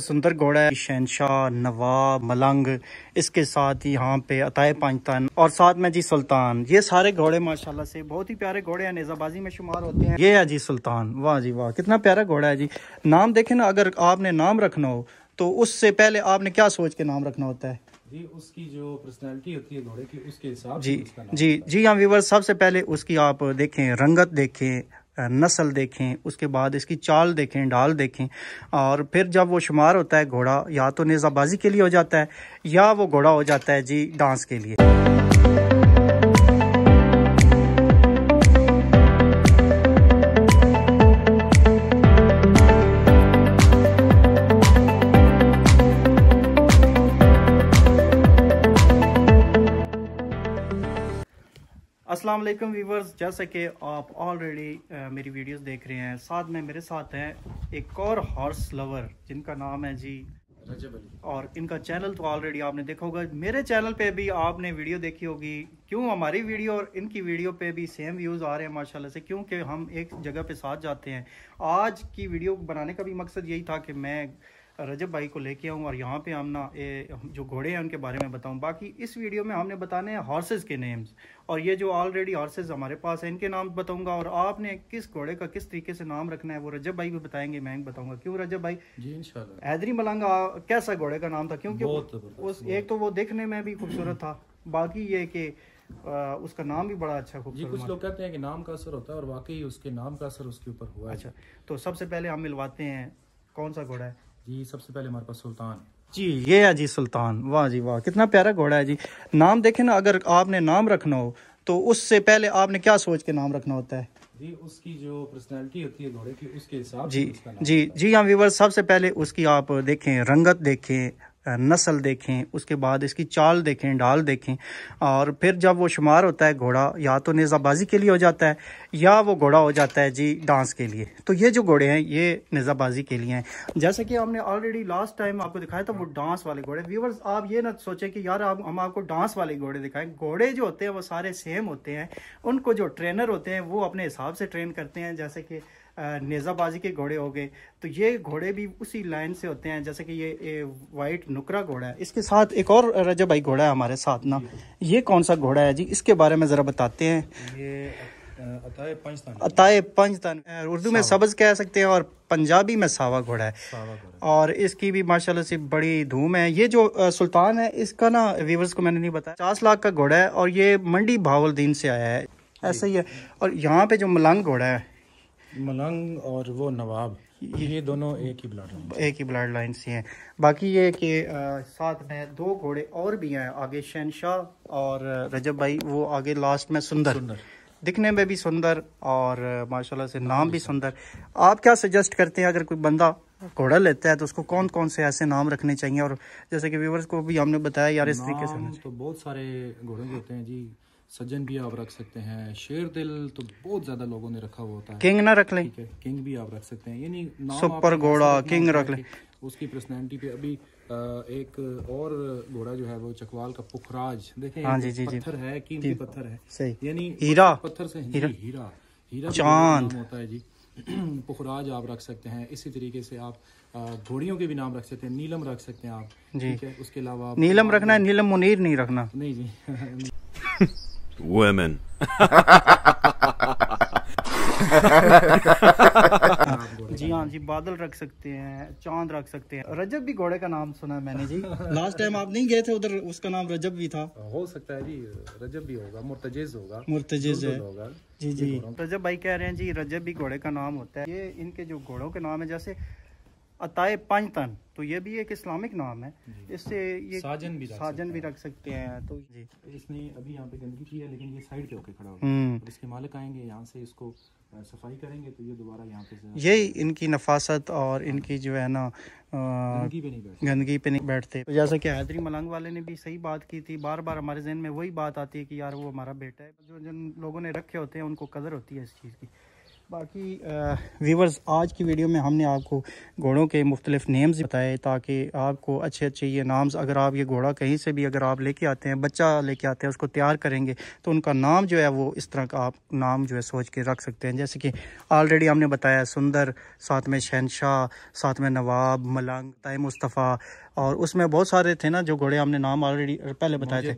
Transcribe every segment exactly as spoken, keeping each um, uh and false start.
सुंदर घोड़ा है शहंशाह, नवाब मलंग, इसके साथ ही यहाँ पे अताए पांचतान और साथ में जी सुल्तान। ये सारे घोड़े माशाल्लाह से बहुत ही प्यारे घोड़े हैं, नेजाबाजी में शुमार होते हैं। ये है जी सुल्तान, वाह जी वाह, कितना प्यारा घोड़ा है जी। नाम देखें ना, अगर आपने नाम रखना हो तो उससे पहले आपने क्या सोच के नाम रखना होता है जी? उसकी जो पर्सनैलिटी होती है घोड़े की, उसके हिसाब से उसका नाम जी जी हाँ व्यूअर्स, सबसे पहले उसकी आप देखें, रंगत देखें, नस्ल देखें, उसके बाद इसकी चाल देखें, ढाल देखें, और फिर जब वो शुमार होता है घोड़ा या तो नेज़ाबाजी के लिए हो जाता है या वो घोड़ा हो जाता है जी डांस के लिए। अस्सलाम वालेकुम व्यूवर्स, जैसा कि आप ऑलरेडी मेरी वीडियोस देख रहे हैं, साथ में मेरे साथ हैं एक और हॉर्स लवर जिनका नाम है जी रजबली, और इनका चैनल तो ऑलरेडी आपने देखा होगा, मेरे चैनल पे भी आपने वीडियो देखी होगी। क्यों हमारी वीडियो और इनकी वीडियो पे भी सेम व्यूज़ आ रहे हैं माशाल्लाह से, क्योंकि हम एक जगह पे साथ जाते हैं। आज की वीडियो बनाने का भी मकसद यही था कि मैं रजब भाई को लेके आऊँ और यहाँ पे हम ना जो घोड़े हैं उनके बारे में बताऊँ। बाकी इस वीडियो में हमने बताने हैं हॉर्सेज़ के नेम्स, और ये जो ऑलरेडी हॉर्सेज़ हमारे पास हैं इनके नाम बताऊंगा, और आपने किस घोड़े का किस तरीके से नाम रखना है वो रजब भाई भी बताएंगे, मैं भी बताऊंगा। क्यों रजब भाई जी? इंशाल्लाह। हैदरी मलंगा कैसा घोड़े का नाम था, क्योंकि उस एक तो वो देखने में भी खूबसूरत था, बाकी ये कि आ, उसका नाम भी बड़ा अच्छा खूबसूरत। कुछ लोग कहते हैं कि नाम का असर होता है, और वाकई उसके नाम का असर उसके ऊपर हुआ। अच्छा, तो सबसे पहले हम मिलवाते हैं, कौन सा घोड़ा है जी? सबसे पहले हमारे पास सुल्तान जी, ये है जी सुल्तान, वाह जी वाह, कितना प्यारा घोड़ा है जी। नाम देखें ना, अगर आपने नाम रखना हो तो उससे पहले आपने क्या सोच के नाम रखना होता है जी? उसकी जो पर्सनैलिटी होती है घोड़े की, उसके हिसाब से उसका नाम जी जी हाँ व्यूअर्स, सबसे पहले उसकी आप देखें, रंगत देखें, नस्ल देखें, उसके बाद इसकी चाल देखें, ढाल देखें, और फिर जब वो शुमार होता है घोड़ा या तो नेज़ाबाजी के लिए हो जाता है या वो घोड़ा हो जाता है जी डांस के लिए। तो ये जो घोड़े हैं ये नेज़ाबाजी के लिए हैं। जैसा कि हमने ऑलरेडी लास्ट टाइम आपको दिखाया था वो डांस वाले घोड़े। व्यूवर्स आप ये ना सोचें कि यार आप हम आपको डांस वाले घोड़े दिखाएं, घोड़े जो होते हैं वो सारे सेम होते हैं, उनको जो ट्रेनर होते हैं वो अपने हिसाब से ट्रेन करते हैं। जैसे कि नेज़ाबाजी के घोड़े हो गए, तो ये घोड़े भी उसी लाइन से होते हैं। जैसे कि ये वाइट नुकरा घोड़ा है, इसके साथ एक और रजब भाई घोड़ा है हमारे साथ ना, ये कौन सा घोड़ा है जी? इसके बारे में ज़रा बताते हैं। ये अताए पंजतान, अताए पंजतान उर्दू में सबज कह सकते हैं और पंजाबी में सावा घोड़ा है, सावा घोड़ा, और इसकी भी माशाल्लाह से बड़ी धूम है। ये जो सुल्तान है इसका ना व्यूवर्स को मैंने नहीं बताया, पचास लाख का घोड़ा है, और ये मंडी भाउल दीन से आया है, ऐसा ही है। और यहाँ पे जो मलंग घोड़ा है, मलंग और वो नवाब, ये दोनों एक ही ब्लड लाइन एक ही ब्लड लाइन से हैं। बाकी ये कि साथ में दो घोड़े और भी हैं आगे, शहंशाह और रजब भाई, वो आगे लास्ट में सुंदर, सुंदर। दिखने में भी सुंदर और माशाल्लाह से नाम भी सुंदर। आप क्या सजेस्ट करते हैं, अगर कोई बंदा घोड़ा लेता है तो उसको कौन कौन से ऐसे नाम रखने चाहिए? और जैसे कि व्यूवर्स को भी हमने बताया यार इस तरीके से तो बहुत सारे घोड़े होते हैं जी, सज्जन भी आप रख सकते हैं, शेर दिल तो बहुत ज्यादा लोगों ने रखा हुआ होता है, किंग ना रख लें, किंग भी आप रख सकते हैं, यानी सुपर घोड़ा किंग रख लें, उसकी पर्सनैलिटी पे। अभी एक और घोड़ा जो है वो चकवाल का पुखराज, देखें हाँ जी जी पत्थर है, कीमती पत्थर है, यानी हीरा, पत्थर से हीरा, हीरा चांद होता है जी, पुखराज आप रख सकते हैं। इसी तरीके से आप घोड़ियों के भी नाम रख सकते हैं, नीलम रख सकते हैं आप जी। उसके अलावा नीलम रखना है, नीलम मुनीर नहीं रखना, नहीं जी Women. जी हाँ जी, बादल रख सकते हैं, चांद रख सकते हैं। रजब भी घोड़े का नाम सुना है मैंने जी, लास्ट टाइम आप नहीं गए थे उधर, उसका नाम रजब भी था, हो सकता है जी रजब भी होगा, मुर्तजेज होगा, मुर्तजेज होगा जी जी। रजब भाई कह रहे हैं जी रजब भी घोड़े का नाम होता है। ये इनके जो घोड़ों के नाम है, जैसे अताए पंजतान तो ये भी एक इस्लामिक नाम है, इससे ये साजन भी साजन भी रख सकते हैं। तो जी इसने अभी यहाँ पे गंदगी की है, लेकिन ये साइड पे होके खड़ा होगा, इसके मालिक आएंगे यहाँ से इसको सफाई करेंगे तो ये दोबारा यहाँ पे, यही इनकी नफासत और इनकी जो है ना गंदगी पे नहीं बैठते, गंदगी पे नहीं बैठते। तो जैसा कि हैदरी मलंग वाले ने भी सही बात की थी, बार बार हमारे जहन में वही बात आती है कि यार वो हमारा बेटा है, जो जिन लोगों ने रखे होते हैं उनको कदर होती है इस चीज़ की। बाकी व्यूवर्स, आज की वीडियो में हमने आपको घोड़ों के मुख्तलिफ नेम्स बताए ताकि आपको अच्छे अच्छे ये नाम्स, अगर आप ये घोड़ा कहीं से भी अगर आप लेके आते हैं, बच्चा लेके आते हैं, उसको तैयार करेंगे तो उनका नाम जो है वो इस तरह का आप नाम जो है सोच के रख सकते हैं। जैसे कि ऑलरेडी हमने बताया सुंदर, साथ में शहंशाह, साथ में नवाब मलंग, अताए मुस्तफ़ा, और उसमें बहुत सारे थे ना जो घोड़े, हमने नाम ऑलरेडी पहले बताए थे,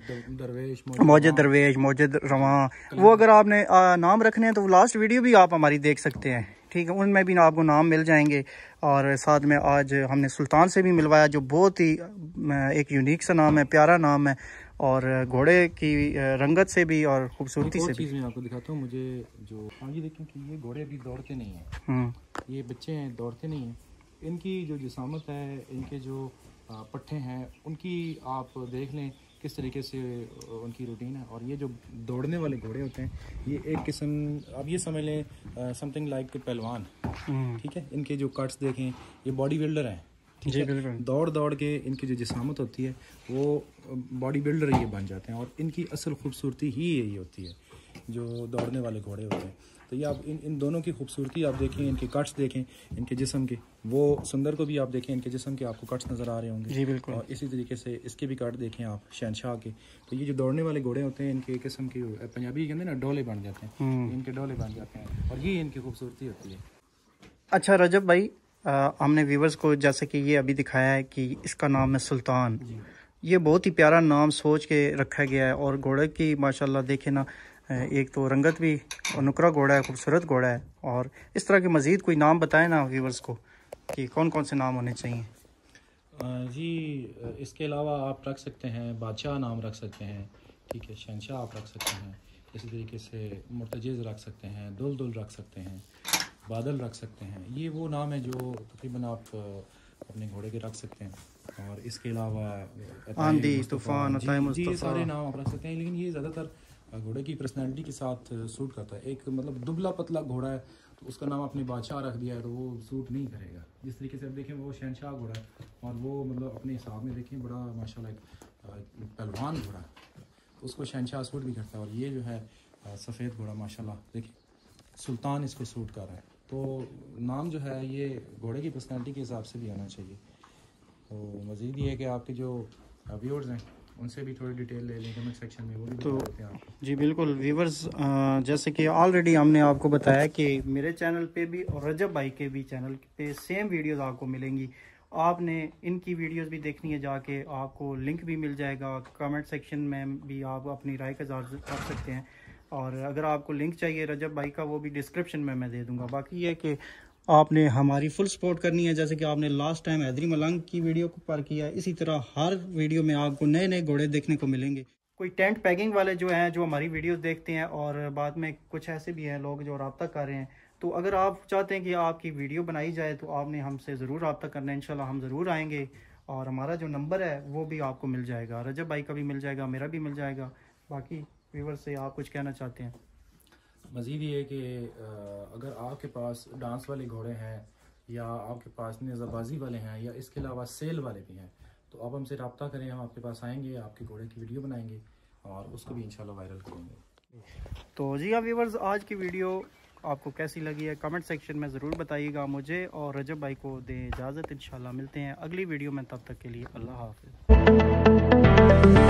मौजे दरोश, मौजे रवां। वो अगर आपने आ, नाम रखने हैं तो लास्ट वीडियो भी आप हमारी देख सकते हैं, ठीक है, उनमें भी आपको नाम मिल जाएंगे। और साथ में आज हमने सुल्तान से भी मिलवाया जो बहुत ही एक यूनिक सा नाम है, प्यारा नाम है, और घोड़े की रंगत से भी और खूबसूरती से भी। मैं आपको दिखाता हूँ, मुझे जो हाँ जी देखें कि ये घोड़े भी दौड़ते नहीं हैं, ये बच्चे हैं, दौड़ते नहीं हैं, इनकी जो जिसामत है, इनके जो पट्ठे हैं, उनकी आप देख लें किस तरीके से उनकी रूटीन है। और ये जो दौड़ने वाले घोड़े होते हैं ये एक किस्म, आप ये समझ लें समथिंग लाइक पहलवान, ठीक है। इनके जो कट्स देखें, ये बॉडी बिल्डर हैं, ठीक है, दौड़ दौड़ के इनकी जो जिसामत होती है वो बॉडी बिल्डर ये बन जाते हैं, और इनकी असल खूबसूरती ही यही होती है जो दौड़ने वाले घोड़े होते हैं। तो ये आप इन इन दोनों की खूबसूरती आप देखें, इनके कट्स देखें, इनके जिस्म के, वो सुंदर को भी आप देखें, इनके जिस्म के आपको कट्स नज़र आ रहे होंगे जी, बिल्कुल। और इसी तरीके से इसके भी कट देखें आप शहंशाह के। तो ये जो दौड़ने वाले घोड़े होते हैं इनके किस्म के, पंजाबी कहते हैं ना, डोले बन जाते हैं, इनके डोले बन जाते हैं, और ये इनकी खूबसूरती होती है। अच्छा रजब भाई, आ, हमने व्यूवर्स को जैसे कि ये अभी दिखाया है कि इसका नाम है सुल्तान, ये बहुत ही प्यारा नाम सोच के रखा गया है। और घोड़े की माशाल्लाह देखे ना, एक तो रंगत भी, और नुकरा घोड़ा है, खूबसूरत घोड़ा है। और इस तरह के मज़ीद कोई नाम बताए ना व्यूवर्स को कि कौन कौन से नाम होने चाहिए। जी इसके अलावा आप रख सकते हैं, बादशाह नाम रख सकते हैं, ठीक है, शहंशाह आप रख सकते हैं, इसी तरीके से मुर्तजेज़ रख सकते हैं, दुल दुल रख सकते हैं, बादल रख सकते हैं। ये वो नाम है जो तकरीबन आप अपने घोड़े के रख सकते हैं। और इसके अलावा आंधी, तूफान, ये सारे नाम आप रख सकते हैं, लेकिन ये ज़्यादातर घोड़े की पर्सनालिटी के साथ सूट करता है। एक मतलब दुबला पतला घोड़ा है तो उसका नाम अपने बादशाह रख दिया है तो वो सूट नहीं करेगा। जिस तरीके से आप देखें वो शहंशाह घोड़ा है, और वो मतलब अपने हिसाब में देखें बड़ा माशाल्लाह एक पहलवान घोड़ा है, उसको शहंशाह सूट भी करता है। और ये जो है सफ़ेद घोड़ा माशाल्लाह देखें, सुल्तान इसको सूट कर रहा है। तो नाम जो है ये घोड़े की पर्सनालिटी के हिसाब से भी आना चाहिए। तो मज़ीद ये है कि आपके जो व्यूअर्स हैं उनसे भी थोड़ी डिटेल ले लें कमेंट सेक्शन में, वो भी तो बताते हैं आप। जी बिल्कुल व्यूवर्स, जैसे कि ऑलरेडी हमने आपको बताया कि मेरे चैनल पे भी और रजब भाई के भी चैनल पे सेम वीडियोस आपको मिलेंगी। आपने इनकी वीडियोस भी देखनी है जाके, आपको लिंक भी मिल जाएगा, कमेंट सेक्शन में भी आप अपनी राय का इज़हार कर सकते हैं। और अगर आपको लिंक चाहिए रजब भाई का, वो भी डिस्क्रिप्शन में मैं दे दूँगा। बाकी ये कि आपने हमारी फुल सपोर्ट करनी है, जैसे कि आपने लास्ट टाइम हैदरी मलंग की वीडियो को पर किया, इसी तरह हर वीडियो में आपको नए नए घोड़े देखने को मिलेंगे। कोई टेंट पैकिंग वाले जो हैं जो हमारी वीडियोस देखते हैं, और बाद में कुछ ऐसे भी हैं लोग जो रब्ता कर रहे हैं, तो अगर आप चाहते हैं कि आपकी वीडियो बनाई जाए तो आपने हमसे ज़रूर रब्ता करना है, इंशाल्लाह हम ज़रूर आएँगे। और हमारा जो नंबर है वो भी आपको मिल जाएगा, रजब भाई का भी मिल जाएगा, मेरा भी मिल जाएगा। बाकी व्यूअर्स से आप कुछ कहना चाहते हैं? मज़ीद ये है कि अगर आपके पास डांस वाले घोड़े हैं, या आपके पास नेज़ाबाजी वाले हैं, या इसके अलावा सेल वाले भी हैं, तो आप हमसे रब्ता करें, हम आपके पास आएंगे, आपके घोड़े की वीडियो बनाएंगे और उसको भी इंशाल्लाह वायरल करेंगे। तो जी हाँ व्यूवर्स, आज की वीडियो आपको कैसी लगी है कमेंट सेक्शन में ज़रूर बताइएगा। मुझे और रजब भाई को दें इजाज़त, इंशाल्लाह मिलते हैं अगली वीडियो में, तब तक के लिए अल्लाह हाफ़िज़।